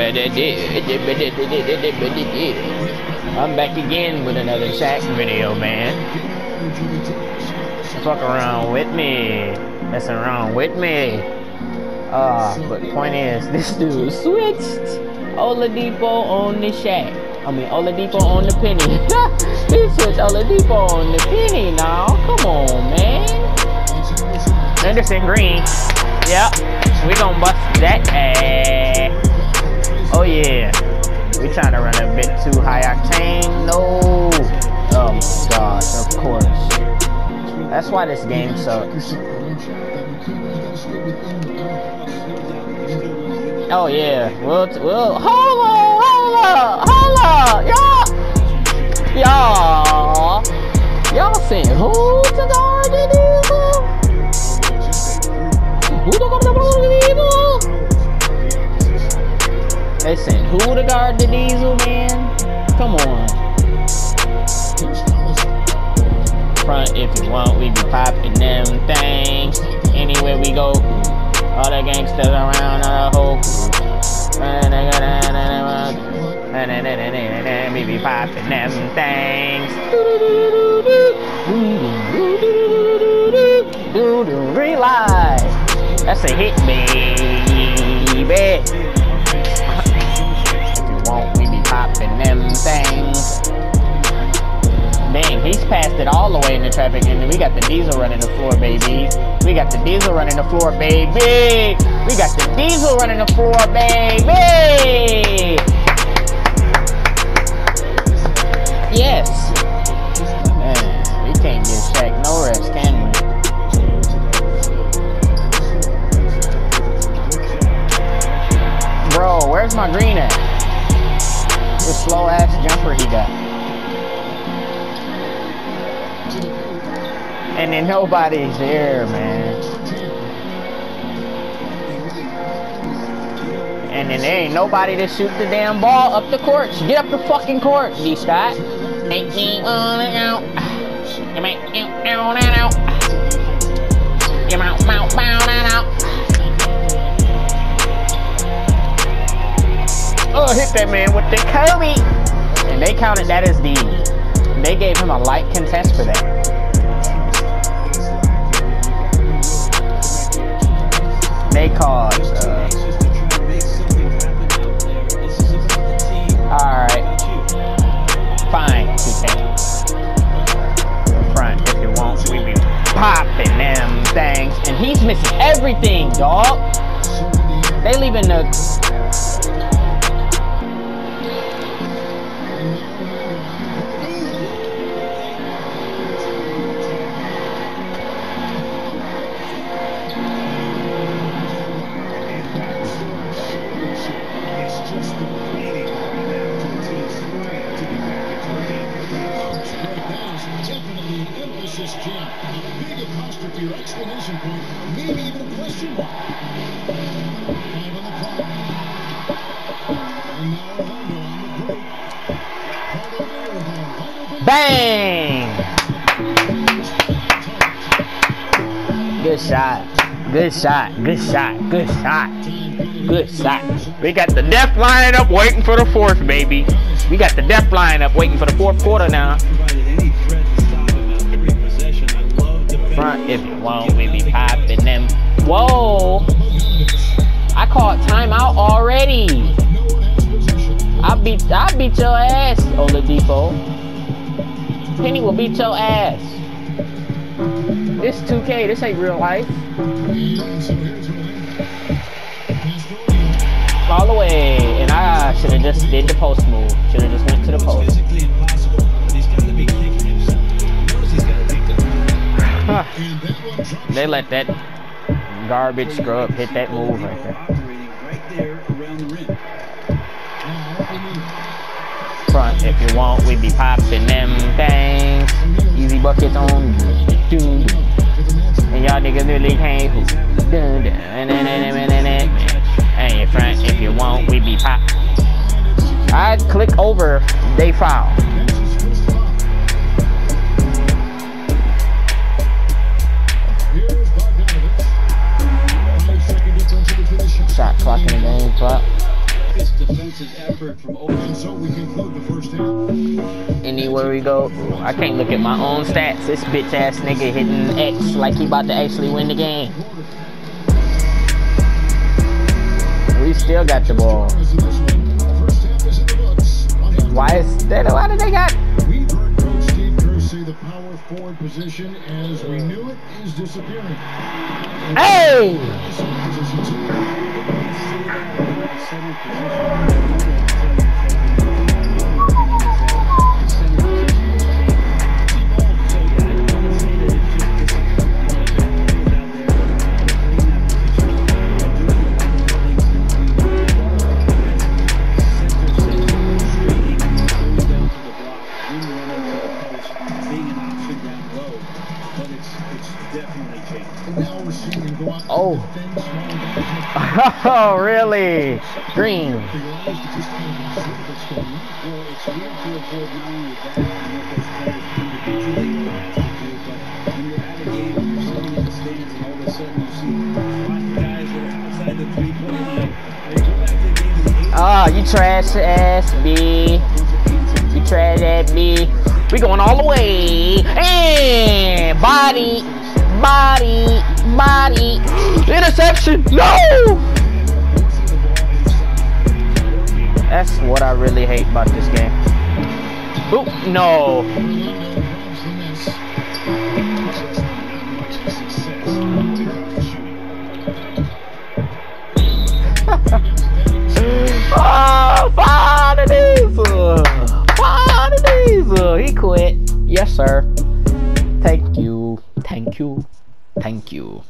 I'm back again with another Shaq video, man. Fuck around with me. Messing around with me. But point is, this dude switched Oladipo on the Shaq. I mean, Oladipo on the Penny. He switched Oladipo on the Penny now. Come on, man. Anderson Green. Yep, we gonna bust that ass. Oh yeah, we trying to run a bit too high octane. No, oh my gosh, of course. That's why this game sucks. Oh yeah, we'll holla, y'all seen who to guard it is? Listen, who to guard the diesel, man? Come on. Front, if you want, we be popping them things. Anywhere we go, all the gangsters around, all the hoes. We be popping them things. Realize. That's a hit, baby. If you want, we be popping them things. Dang, he's passed it all the way in the traffic, and we got the diesel running the floor, baby. We got the diesel running the floor, baby. We got the diesel running the floor, baby. Yes. Man, we can't give Shaq no rest, can we? Bro, where's my green at? The slow ass jumper he got. And then nobody's there, man. And then there ain't nobody to shoot the damn ball up the court. Get up the fucking court, D Scott. 18 on and out. You make on and out. You mount and out. Oh, hit that man with the Kobe. And they counted that as the. They gave him a light contest for that. They called. Alright. Fine, 2K. Front, if you want, we be popping them things. And he's missing everything, dog. They leaving the. Bang! Good shot. Good shot. Good shot. Good shot. Good shot. We got the depth line up waiting for the fourth, baby. We got the depth line up waiting for the fourth quarter now. Front, if you want, we be popping them. Whoa! I called timeout already. I beat your ass, Oladipo. Penny will beat your ass. This 2K, this ain't real life. All the way, and I should have just did the post move. Should have just went to the post. Huh. They let that garbage scrub hit that move right there. Front, if you want, we be popping them things. Easy buckets on dude. And y'all niggas really can't hoop. Hey, front, if you want, we be pop. I click over, they foul. Shot clock in the game, clock. defensive effort from Oakland, so we conclude the first half. Anywhere we go, I can't look at my own stats. This bitch ass nigga hitting X like he about to actually win the game. We still got the ball. Why is that? Why did they got? We heard Coach Steve Kerr say the power forward position as we knew it is disappearing. Hey! Oh, really? Green. Oh, you trash ass B. You trash ass B. We going all the way. And body. Body. Body. Interception. No! That's what I really hate about this game. Oop, no. Oh, Fire Diesel. Fire Diesel. He quit. Yes, sir. Thank you. Thank you. Thank you.